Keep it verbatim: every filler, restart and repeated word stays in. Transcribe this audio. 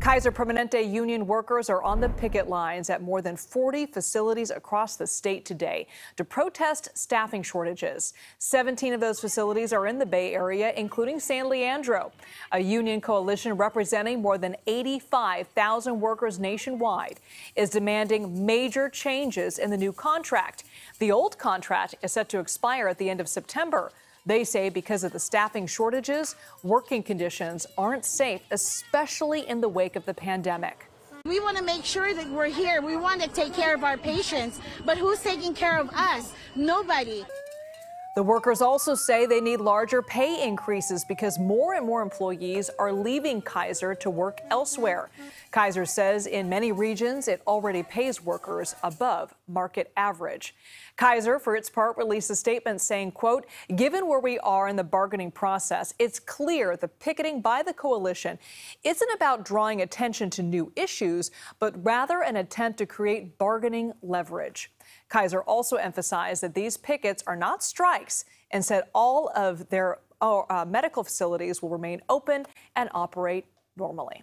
Kaiser Permanente union workers are on the picket lines at more than forty facilities across the state today to protest staffing shortages. seventeen of those facilities are in the Bay Area, including San Leandro. A union coalition representing more than eighty-five thousand workers nationwide is demanding major changes in the new contract. The old contract is set to expire at the end of September. They say because of the staffing shortages, working conditions aren't safe, especially in the wake of the pandemic. We want to make sure that we're here. We want to take care of our patients, but who's taking care of us? Nobody. The workers also say they need larger pay increases because more and more employees are leaving Kaiser to work elsewhere. Kaiser says in many regions it already pays workers above market average. Kaiser, for its part, released a statement saying, quote, "Given where we are in the bargaining process, it's clear the picketing by the coalition isn't about drawing attention to new issues, but rather an attempt to create bargaining leverage." Kaiser also emphasized that these pickets are not strikes and said all of their uh, medical facilities will remain open and operate normally.